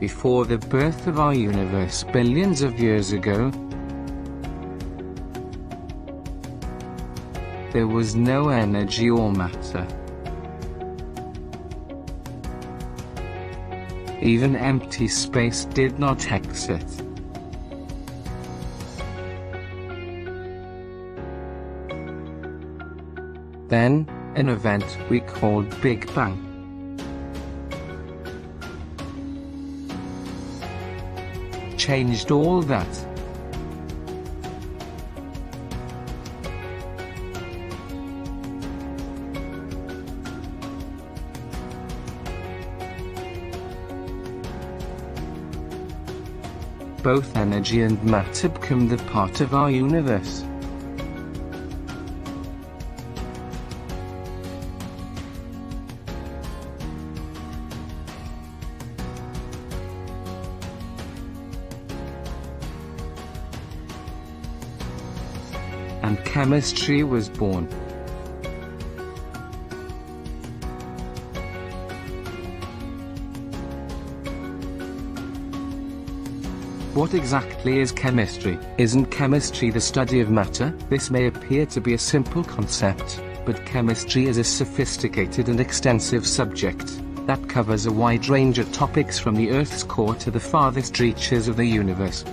before the birth of our universe billions of years ago, there was no energy or matter. Even empty space did not exist. Then, an event we called Big Bang. Changed all that. Both energy and matter become the part of our universe. And chemistry was born. What exactly is chemistry? Isn't chemistry the study of matter? This may appear to be a simple concept, but chemistry is a sophisticated and extensive subject that covers a wide range of topics from the Earth's core to the farthest reaches of the universe.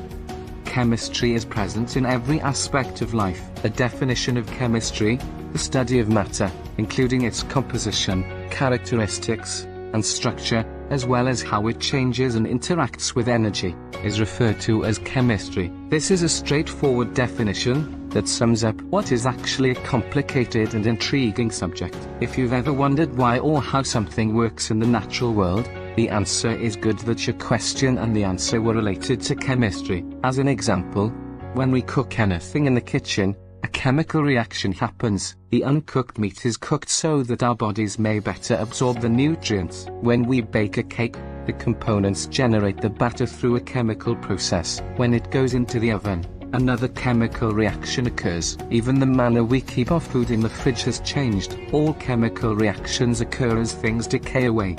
Chemistry is present in every aspect of life. A definition of chemistry, the study of matter, including its composition, characteristics, and structure, as well as how it changes and interacts with energy, is referred to as chemistry. This is a straightforward definition that sums up what is actually a complicated and intriguing subject. If you've ever wondered why or how something works in the natural world, the answer is good that your question and the answer were related to chemistry. As an example, when we cook anything in the kitchen, a chemical reaction happens. The uncooked meat is cooked so that our bodies may better absorb the nutrients. When we bake a cake, the components generate the batter through a chemical process. When it goes into the oven, another chemical reaction occurs. Even the manner we keep our food in the fridge has changed. All chemical reactions occur as things decay away.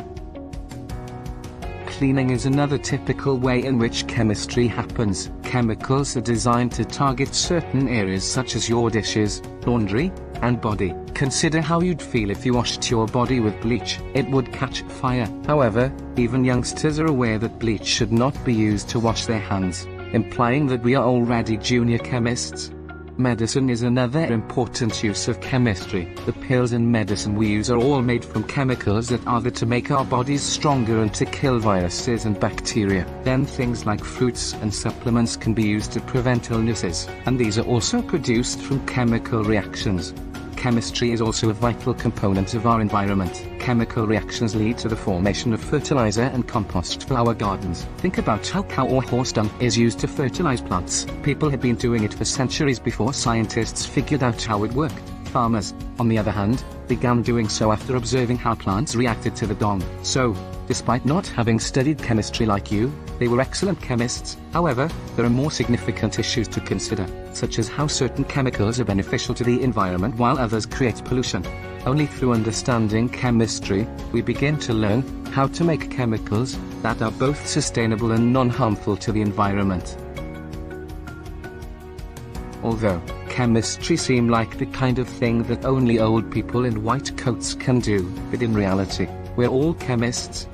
Cleaning is another typical way in which chemistry happens. Chemicals are designed to target certain areas such as your dishes, laundry, and body. Consider how you'd feel if you washed your body with bleach. It would catch fire. However, even youngsters are aware that bleach should not be used to wash their hands, implying that we are already junior chemists. Medicine is another important use of chemistry. The pills and medicine we use are all made from chemicals that are there to make our bodies stronger and to kill viruses and bacteria. Then things like fruits and supplements can be used to prevent illnesses, and these are also produced from chemical reactions. Chemistry is also a vital component of our environment. Chemical reactions lead to the formation of fertilizer and compost for our gardens. Think about how cow or horse dung is used to fertilize plants. People had been doing it for centuries before scientists figured out how it worked. Farmers, on the other hand, began doing so after observing how plants reacted to the dung. So, despite not having studied chemistry like you, they were excellent chemists. However, there are more significant issues to consider, such as how certain chemicals are beneficial to the environment while others create pollution. Only through understanding chemistry, we begin to learn how to make chemicals that are both sustainable and non-harmful to the environment. Although chemistry seems like the kind of thing that only old people in white coats can do, but in reality, we're all chemists.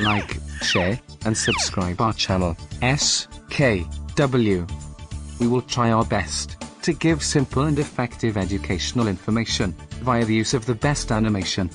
Like, share, and subscribe our channel, SKW. We will try our best to give simple and effective educational information via the use of the best animation.